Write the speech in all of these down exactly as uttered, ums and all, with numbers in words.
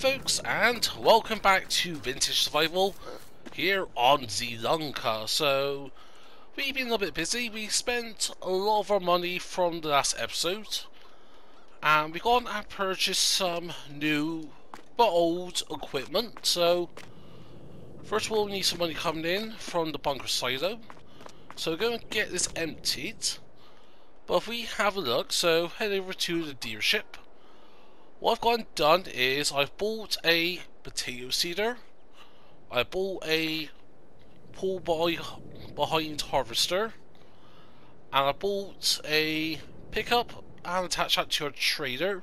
folks, and welcome back to Vintage Survival here on Zielonka. So, we've been a little bit busy. We spent a lot of our money from the last episode, and we gone and purchased some new but old equipment. So, first of all, we need some money coming in from the bunker silo. So, we're going to get this emptied. But if we have a look, so head over to the dealership. What I've gone and done is I've bought a potato seeder, I bought a pull by behind harvester, and I bought a pickup and attached that to a trader.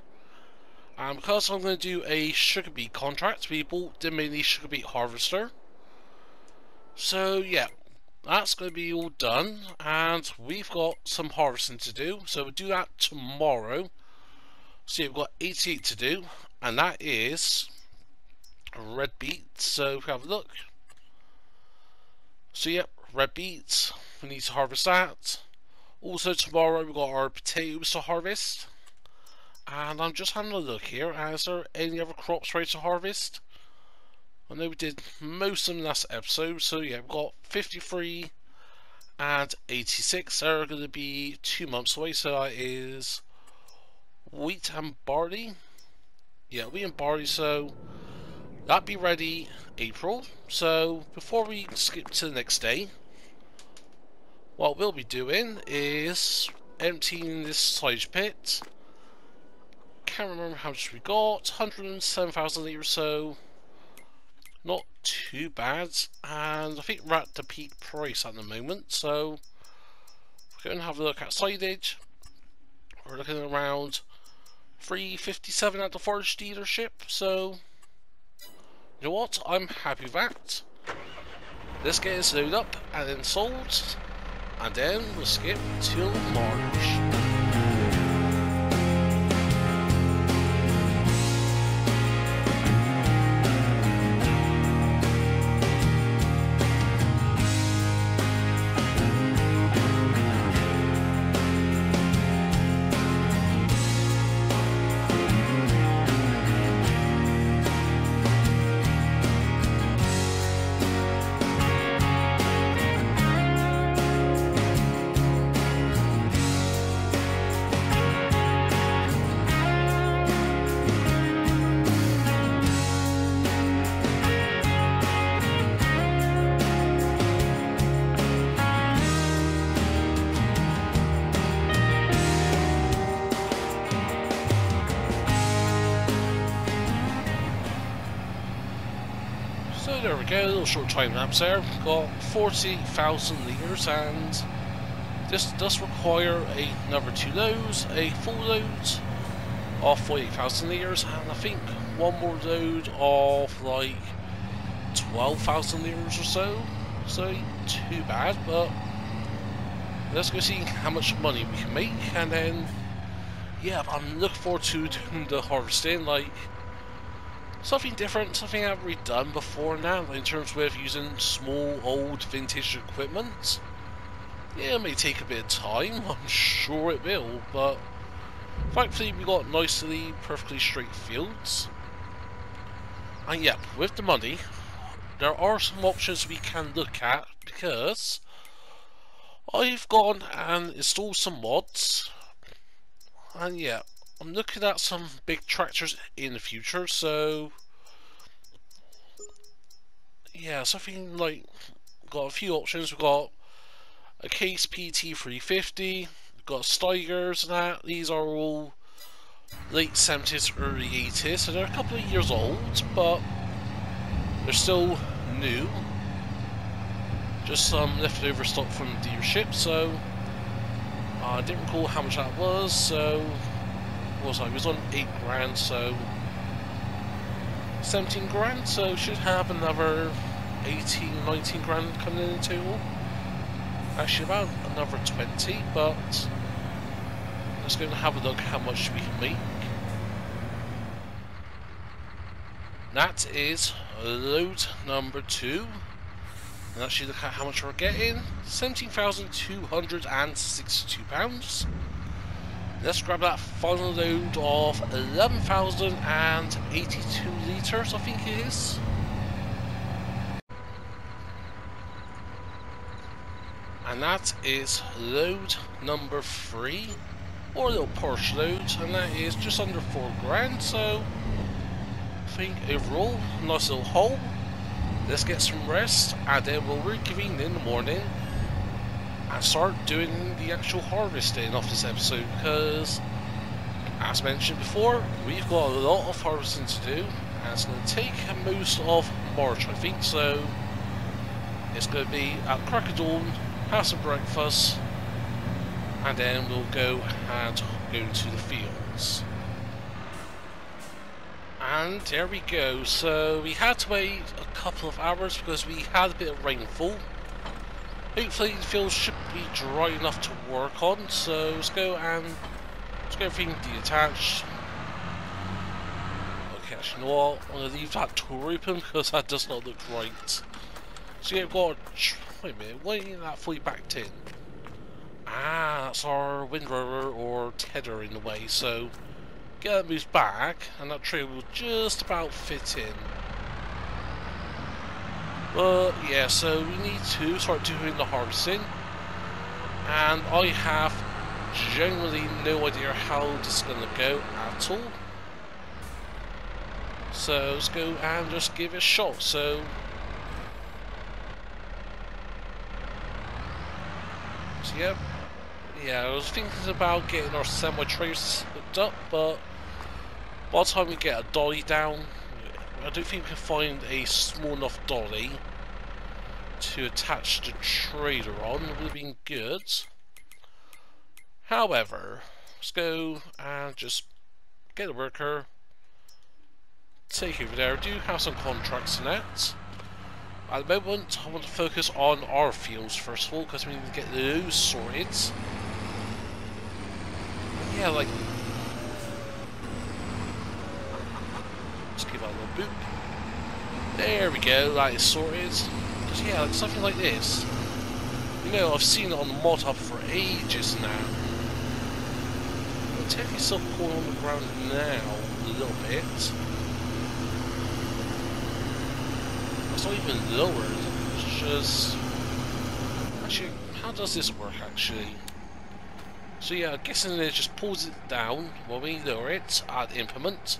And because I'm going to do a sugar beet contract, we bought the mini sugar beet harvester. So yeah, that's going to be all done, and we've got some harvesting to do, so we'll do that tomorrow. So we've got eighty-eight to do, and that is red beets. So if we have a look, so yep, red beets, we need to harvest that. Also tomorrow we've got our potatoes to harvest, and I'm just having a look here, is there any other crops ready to harvest? I know we did most of them last episode, so yeah, we've got fifty-three and eighty-six, they're going to be two months away, so that is wheat and barley. Yeah, wheat and barley, so that'll be ready April. So before we skip to the next day, what we'll be doing is emptying this silage pit. Can't remember how much we got, one hundred seven thousand litres, so not too bad. And I think we're at the peak price at the moment, so we're going to have a look at silage. We're looking around three fifty-seven at the forage dealership, so you know what, I'm happy with that. Let's get this loaded up and then sold, and then we'll skip till March. Okay, a little short time lapse there. We've got forty thousand litres, and this does require another two loads, a full load of forty thousand litres, and I think one more load of like twelve thousand litres or so. So too bad, but let's go see how much money we can make, and then yeah, I'm looking forward to doing the harvesting, like something different, something I've already done before now, in terms of using small, old, vintage equipment. Yeah, it may take a bit of time, I'm sure it will, but thankfully we got nicely, perfectly straight fields. And yep, with the money, there are some options we can look at, because I've gone and installed some mods, and yeah, I'm looking at some big tractors in the future, so yeah, something like, got a few options. We've got a Case P T three fifty, we've got Steigers and that. These are all late seventies, early eighties, so they're a couple of years old, but they're still new. Just some leftover stock from the dealership, so I didn't recall how much that was, so was I was on eight grand, so seventeen grand, so should have another eighteen, nineteen grand coming in total. Actually, about another twenty, but let's go and have a look how much we can make. That is load number two, and actually look at how much we're getting: seventeen thousand two hundred and sixty-two pounds. Let's grab that final load of eleven thousand eighty-two litres, I think it is. And that is load number three, or a little Porsche load, and that is just under four grand, so I think overall, nice little haul. Let's get some rest, and then we'll reconvene in the morning and start doing the actual harvesting of this episode, because as mentioned before, we've got a lot of harvesting to do, and it's going to take most of March, I think, so it's going to be at crack of dawn, have some breakfast, and then we'll go and go to the fields. And there we go, so we had to wait a couple of hours because we had a bit of rainfall. Hopefully the field should be dry enough to work on, so let's go and let's get everything detached. Okay, actually, you know what? I'm going to leave that door open because that does not look right. So yeah, we've got a... wait a minute, why isn't that fully backed in? Ah, that's our windrower or tether in the way, so get that moved back and that tree will just about fit in. But yeah, so we need to start doing the harvesting, and I have generally no idea how this is going to go at all. So let's go and just give it a shot. So so yeah, yeah, I was thinking about getting our semi trays hooked up, but by the time we get a dolly down, I don't think we can find a small enough dolly to attach the trailer on. It would have been good. However, let's go and just get a worker, take over there. I do have some contracts in that. At the moment, I want to focus on our fields first of all, because we need to get those sorted. Yeah, like... just give that a little boop. There we go, that is sorted. Because yeah, like something like this. You know, I've seen it on the mod hub for ages now. I'm taking some corn on the ground now, a little bit. It's not even lowered, it's just... actually, how does this work actually? So yeah, I'm guessing it just pulls it down when we lower it, add implement,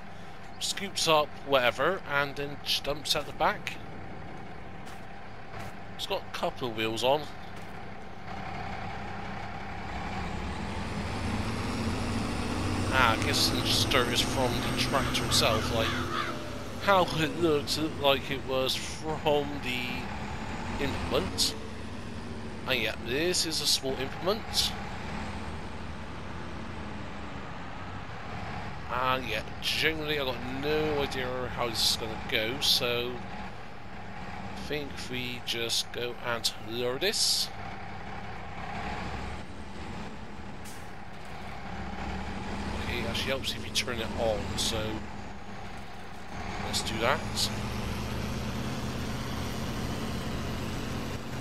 scoops up whatever, and then dumps at the back. It's got a couple of wheels on. Ah, I guess the stir is from the tractor itself, like how it looked, it looked like it was from the implement. And yeah, this is a small implement. And uh, yeah, generally I got no idea how this is going to go, so I think we just go and lower this. Okay, it actually helps if you turn it on, so let's do that.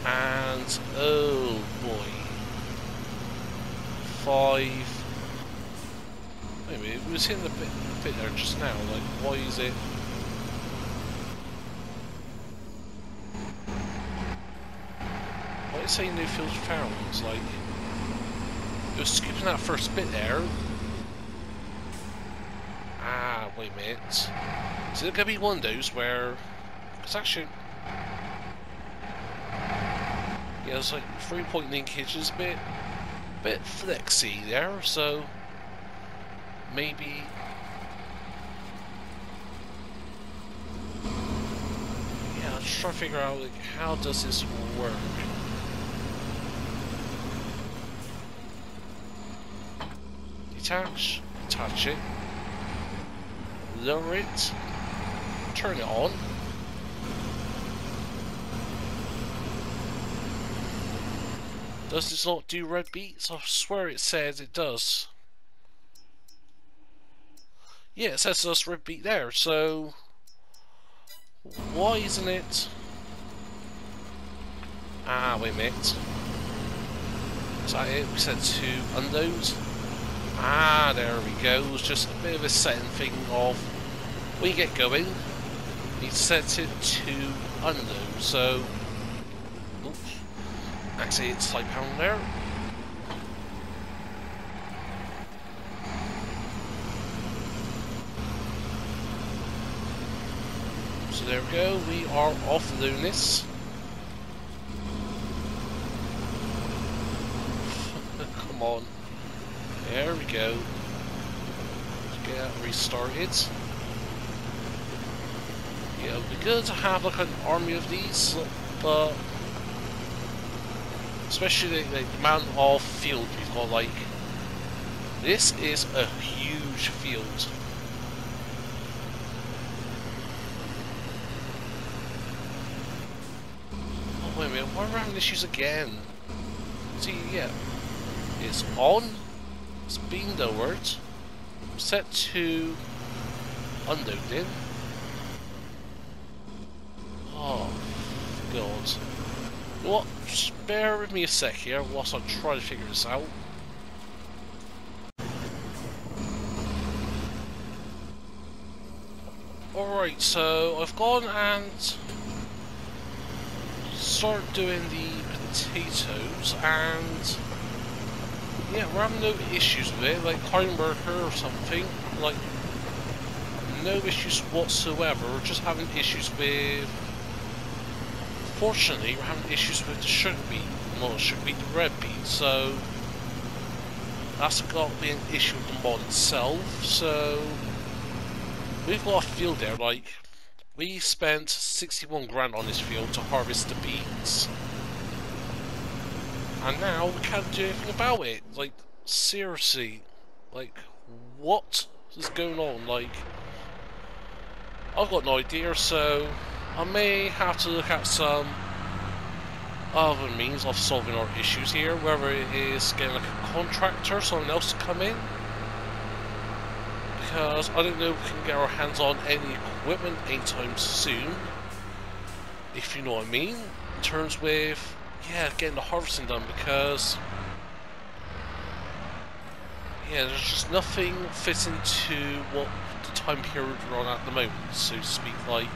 And oh boy, five. Wait a minute, it was hitting the bit, the bit there just now, like, why is it... why did it say Newfield Farrell? It's like... it was skipping that first bit there. Ah, wait a minute. So there's going to be one of those where... it's actually... yeah, it's like three-point linkage is a bit... a bit flexy there, so... maybe... yeah, I'm trying to figure out, like, how does this work? Detach, attach it, lower it, turn it on. Does this not do red beats? I swear it says it does. Yeah, it says us red beat there, so why isn't it? Ah, wait a minute. Is that it? We said to unload. Ah, there we go. It was just a bit of a setting thing of when you get going, you set it to undo. So, oops, actually it's like pound there. So there we go. We are off doing this. Come on. There we go. Let's get that restarted. Yeah, it would be good to have like an army of these, but especially the, the amount of field we've got. Like, this is a huge field. Oh, wait a minute, why are we having issues again? See, yeah, it's on. It's been lowered. Set to unloading. Oh god. You know what? Just bear with me a sec here whilst I try to figure this out. Alright, so I've gone and started doing the potatoes and yeah, we're having no issues with it, like Corn Burker or something, like no issues whatsoever. We're just having issues with, fortunately we're having issues with the sugar beet, well sugar beet, the red beet, so that's got to be an issue with the mod itself. So we've got a field there, like we spent sixty-one grand on this field to harvest the beets. And now we can't do anything about it. Like, seriously. Like, what is going on? Like, I've got no idea, so I may have to look at some other means of solving our issues here. Whether it is getting like a contractor or someone else to come in. Because I don't know if we can get our hands on any equipment anytime soon. If you know what I mean. In terms with... yeah, getting the harvesting done, because yeah, there's just nothing fitting to what the time period we're on at the moment, so to speak. Like,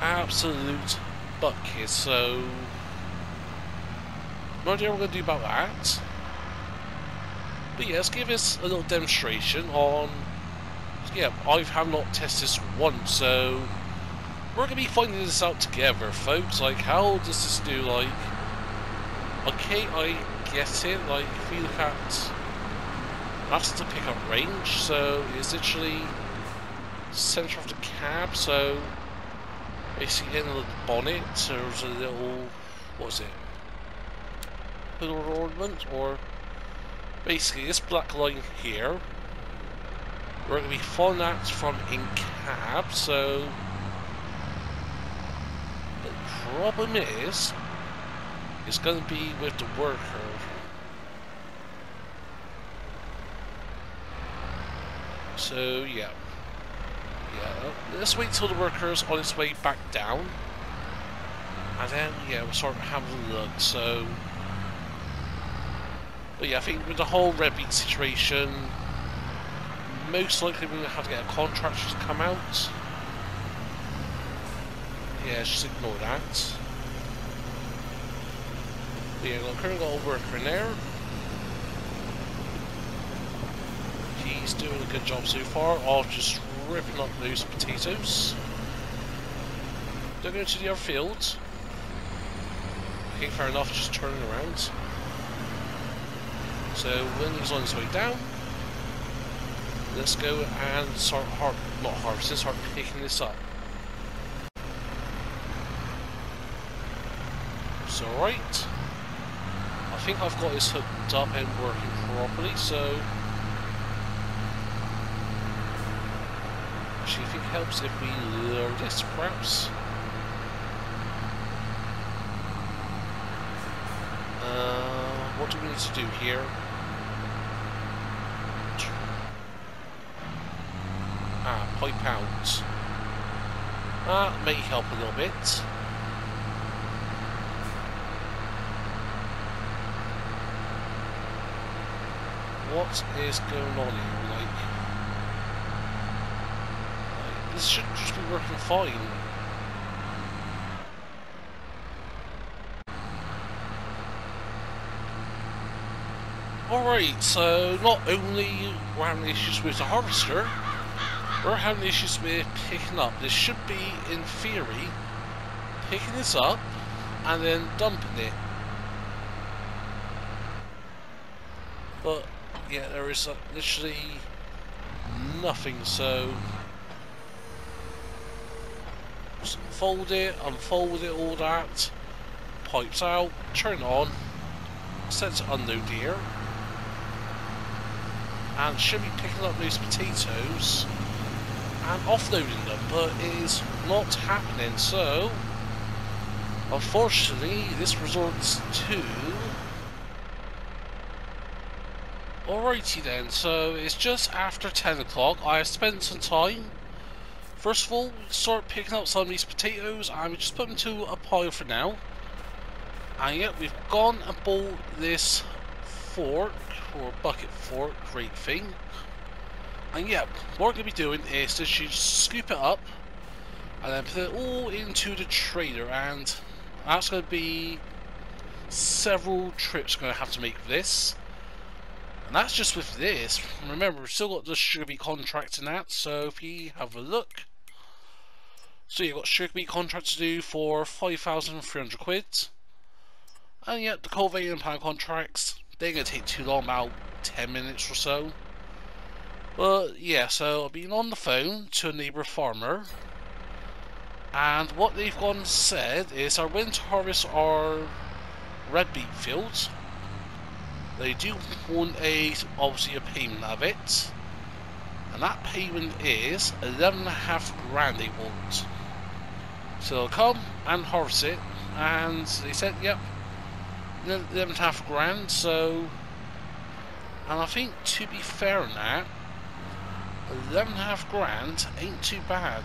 absolute buck here, so no idea what we're going to do about that. But yeah, let's give us a little demonstration on, yeah, I have not tested this one, so we're going to be finding this out together, folks. Like, how does this do, like... okay, I get it. Like, if you look at... that's the pickup range, so it's literally... centre of the cab, so... basically in the bonnet, so there's a little... what is it? Little ornament, or... basically, this black line here... we're going to be following that from in cab, so... problem is, it's going to be with the worker. So yeah, yeah. Let's wait till the worker's on its way back down, and then yeah, we'll start having a look. So, but yeah, I think with the whole red beet situation, most likely we're going to have to get a contractor to come out. Yeah, just ignore that. But yeah, look, we've got a worker in there. He's doing a good job so far of just ripping up those potatoes. Don't go to the other field. Okay, fair enough, just turning around. So when he's on his way down, let's go and start har- not harvesting, start picking this up. Alright, I think I've got this hooked up and working properly, so actually I think it helps if we lower this perhaps. Uh, what do we need to do here? Ah, pipe out. That may help a little bit. what is going on here? Like, like this should just be working fine. Alright, so not only we're having issues with the harvester, we're having issues with picking up. This should be, in theory, picking this up and then dumping it. But, yeah, there is uh, literally nothing, so... Just fold it, unfold it, all that. Pipes out, turn it on. Set to unload here. And should be picking up these potatoes and offloading them, but it is not happening, so unfortunately this resorts to... Alrighty then, so it's just after ten o'clock, I have spent some time. First of all, start picking up some of these potatoes, and we just put them to a pile for now. And yet we've gone and bought this fork, or bucket fork, great thing. And yeah, what we're going to be doing is to scoop it up and then put it all into the trailer, and that's going to be several trips we're going to have to make for this. And that's just with this. Remember, we've still got the sugar beet contract in that, so if you have a look. So you've got sugar beet contract to do for five thousand three hundred quid. And yet, the cultivating and power contracts, they're going to take too long, about ten minutes or so. But yeah, so I've been on the phone to a neighbour farmer, and what they've gone and said is our winter harvest are red beet fields. They do want a, obviously a payment of it, and that payment is eleven and a half grand they want. So they'll come and harvest it, and they said, yep, eleven and a half grand, so, and I think to be fair on that, eleven and a half grand ain't too bad.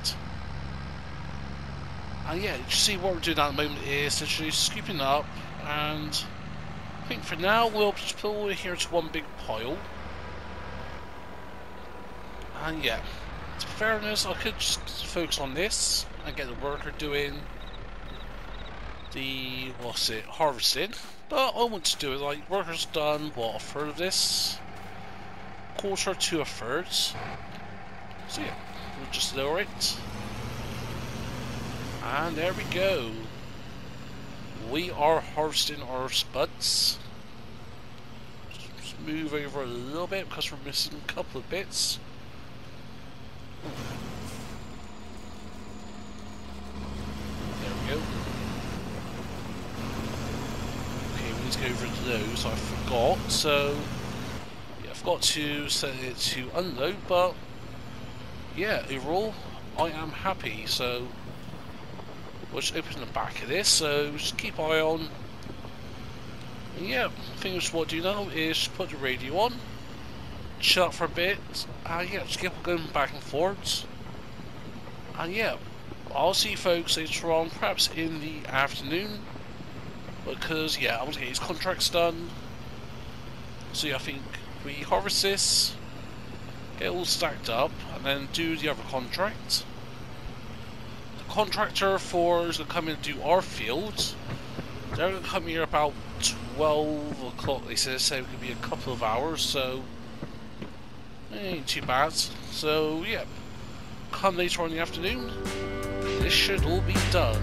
And yeah, you see what we're doing at the moment is literally scooping up, and I think for now we'll just put all here to one big pile. And yeah, to be fairness, I could just focus on this and get the worker doing the, what's it, harvesting. But I want to do it like, worker's done, what, a third of this? Quarter to a third. So yeah, we'll just lower it. And there we go. We are harvesting our spuds. Just move over a little bit because we're missing a couple of bits. There we go. Okay, we need to go over to those. I forgot. So, yeah, I've got to set it to unload, but yeah, overall, I am happy. So, we'll just open the back of this, so just keep eye on. And yeah, I think that's what I do now is put the radio on, chill out for a bit, and yeah, just keep going back and forwards. And yeah, I'll see you folks later on, perhaps in the afternoon, because yeah, I want to get these contracts done. So yeah, I think we harvest this, get it all stacked up, and then do the other contract. Contractor for is going to come in and do our fields. They're going to come here about twelve o'clock, they say, so it could be a couple of hours, so it ain't too bad. So yeah, come later on in the afternoon, this should all be done.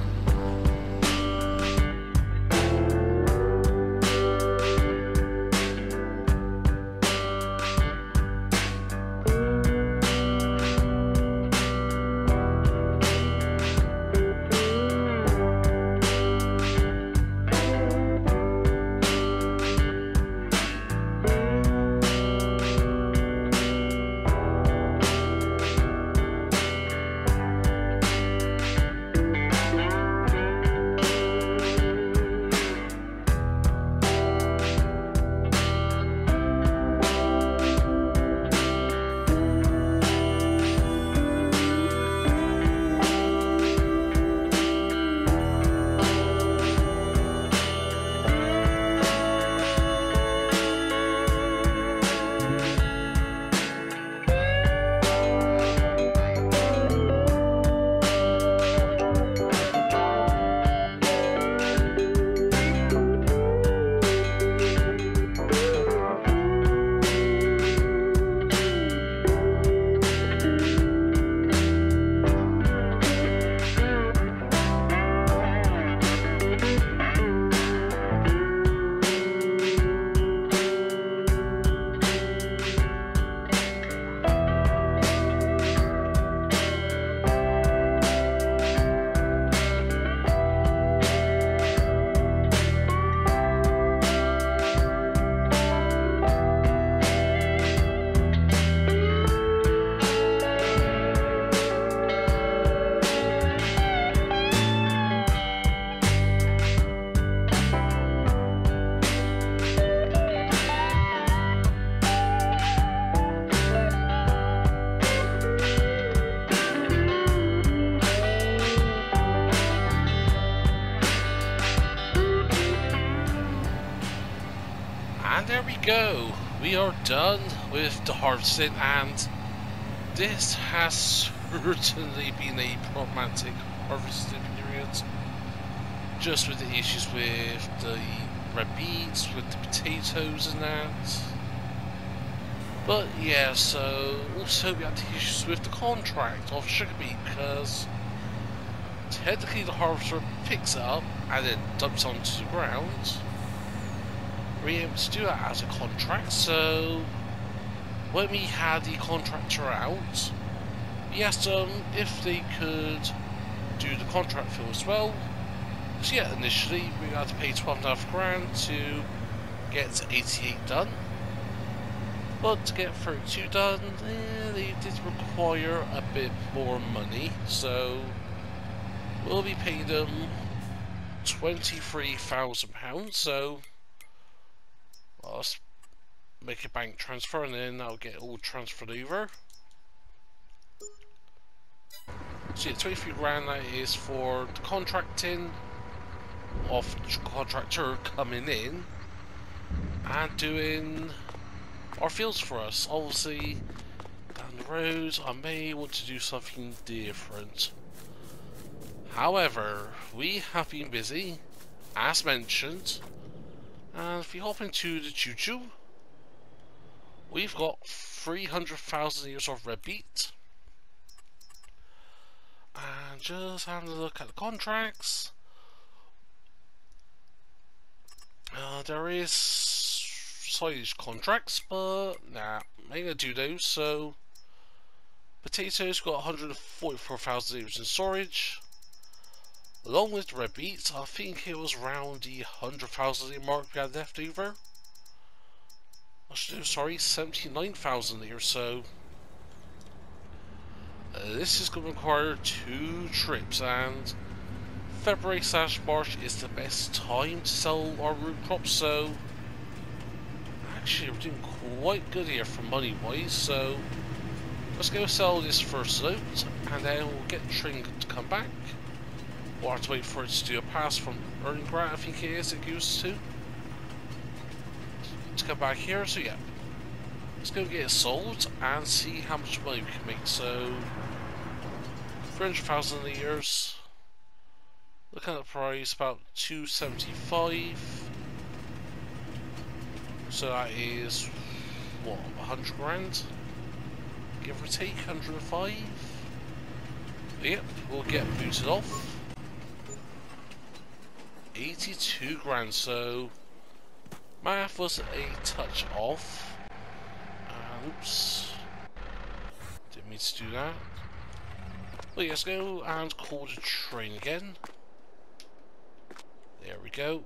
go. We are done with the harvesting, and this has certainly been a problematic harvesting period. Just with the issues with the red beans, with the potatoes and that. But yeah, so also we had the issues with the contract of sugar beet, because technically the harvester picks it up and then dumps onto the ground. We're able to do that as a contract, so when we had the contractor out, we asked them if they could do the contract fill as well. So yeah, initially we had to pay twelve and a half grand to get eighty-eight done, but to get thirty-two done, eh, they did require a bit more money, so we'll be paying them twenty-three thousand pounds, so well, let's make a bank transfer and then I'll get all transferred over. So yeah, twenty-three grand, that is for the contracting of the contractor coming in and doing our fields for us. Obviously, down the road, I may want to do something different. However, we have been busy, as mentioned, and if we hop into the choo-choo, we've got three hundred thousand ears of red beet. And just having a look at the contracts, uh, there is silage contracts, but nah, I ain't gonna do those. So potatoes got one hundred forty-four thousand ears in storage. Along with red beets, I think it was around the one hundred thousand liter mark we had left over. I should do, sorry, seventy-nine thousand liter, so uh, this is going to require two trips, and February slash March is the best time to sell our root crops, so actually we're doing quite good here for money wise, so let's go sell this first load, and then we'll get Tring to come back. We'll have to wait for it to do a pass from Earning Grant, I think it is, it goes to. To come back here, so yeah. Let's go get it sold and see how much money we can make. So, three hundred thousand liters. Looking at the price, about two seventy-five. So that is, what, one hundred grand? Give or take, one hundred five? Yep, we'll get booted off. eighty-two grand, so math was a touch off. Uh, oops, didn't mean to do that. Well, yeah, let's go and call the train again. There we go.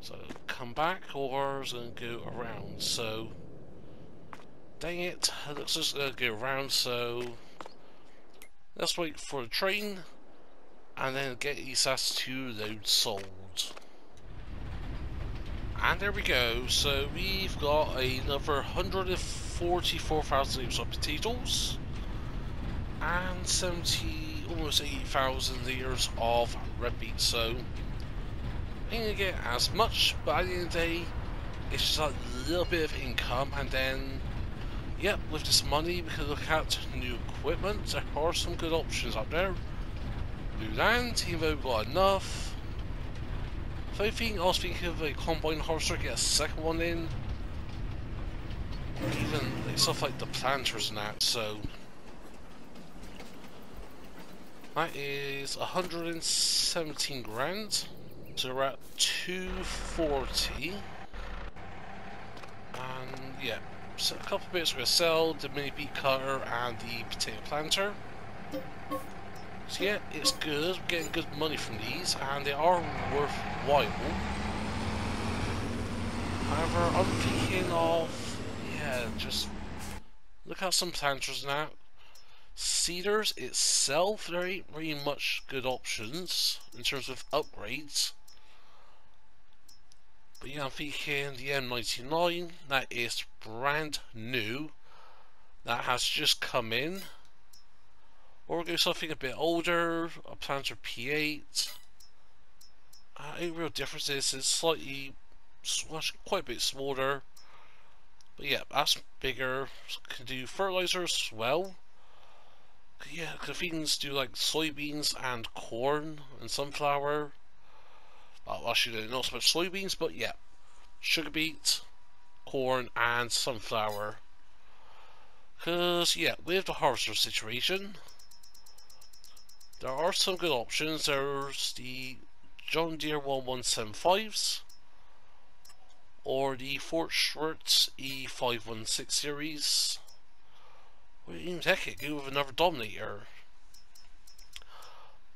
So come back, or it's going to go around. So dang it, it looks just going to go around. So let's wait for the train. And then get these last two loads sold. And there we go. So we've got another one hundred forty-four thousand litres of potatoes. And seventy, almost eighty thousand litres of red beet. So I ain't gonna get as much, but at the end of the day, it's just a little bit of income. And then, yep, with this money, we can look at new equipment. There are some good options up there. New land, even though we've got enough. If anything, I was thinking of a combine harvester, get a second one in. Even like, stuff like the planters and that, so that is one hundred seventeen grand. So we're at two forty. And yeah, so a couple of bits we're gonna sell, the mini beet cutter and the potato planter. So yeah, it's good, we're getting good money from these, and they are worthwhile. However, I'm thinking of, yeah, just look at some planters now. Cedars itself, there ain't really much good options in terms of upgrades. But yeah, I'm thinking the M ninety-nine, that is brand new, that has just come in. Or we'll go something a bit older, a planter P eight. Uh, any real differences is slightly slash quite a bit smaller. But yeah, that's bigger. Can do fertilizer as well. Yeah, Cafeans do like soybeans and corn and sunflower. Well, actually not so much soybeans, but yeah. Sugar beet, corn and sunflower. Cause yeah, with the harvester situation, there are some good options. There's the John Deere eleven seventy-fives or the Fort Schwartz E five one six series. Well, even heck, it go with another Dominator.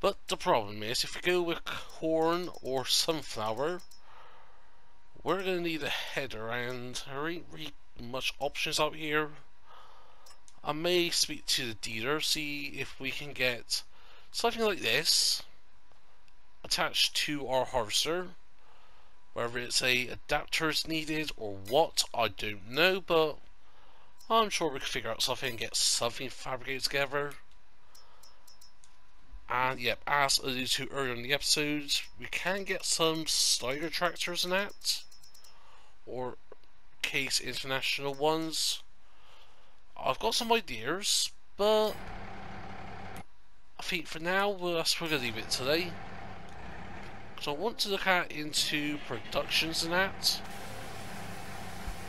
But the problem is, if we go with corn or sunflower, we're going to need a header, and there ain't really much options out here. I may speak to the dealer, see if we can get something like this attached to our harvester. Whether it's a adapter is needed or what, I don't know, but I'm sure we can figure out something and get something fabricated together. And yep, as I alluded to earlier in the episode, we can get some Slider Tractors in that, or Case International ones. I've got some ideas, but I think for now, we're going to leave it today. So I want to look at into productions and that.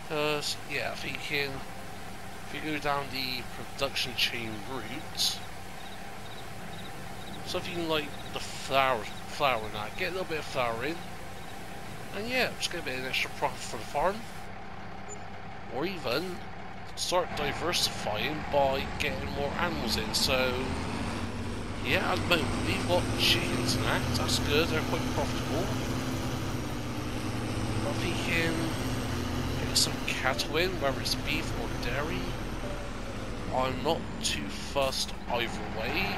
Because, yeah, I think in, if we go down the production chain route, something like the flour, flour and that, get a little bit of flour in, and yeah, just get a bit of an extra profit for the farm. Or even start diversifying by getting more animals in. So yeah, at the moment we've got chickens and that, that's good, they're quite profitable. But we can get some cattle in, whether it's beef or dairy. I'm not too fussed either way.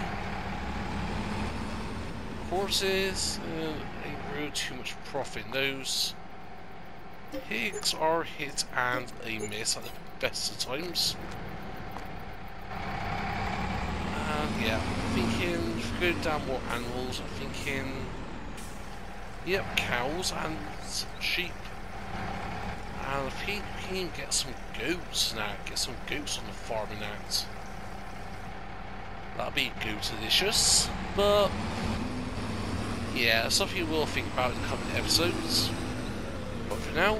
Horses, uh, ain't really too much profit in those. Pigs are hit and a miss at the best of times. And yeah, I'm thinking if we go down more animals, I'm thinking, yep, cows and sheep. And I think we can get some goats now, get some goats on the farm and that. That'd be goat-alicious, but yeah, something we'll think about in the coming episodes. But for now,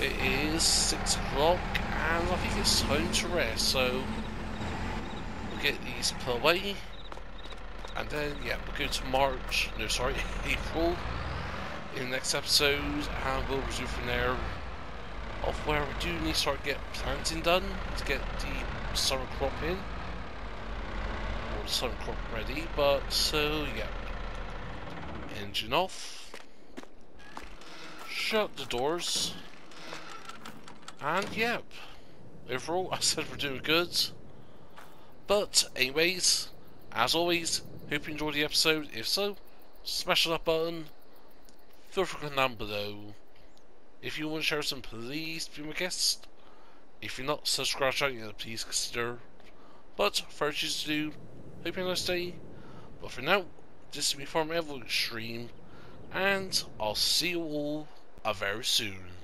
it is six o'clock and I think it's time to rest, so we'll get these put away. And then, yeah, we'll go to March, no sorry, April in the next episode, and we'll resume from there of where we do need to start get planting done to get the summer crop in, or the summer crop ready. But so yeah, engine off, shut the doors, and yep, overall I said we're doing good. But anyways, as always, hope you enjoyed the episode. If so, smash that button, feel free to comment down below. If you want to share some, please be my guest. If you're not subscribed to the channel, please consider. But first you to do, hope you have a nice day. But for now, this is me, Farmer EnvoyXtreme, and I'll see you all very soon.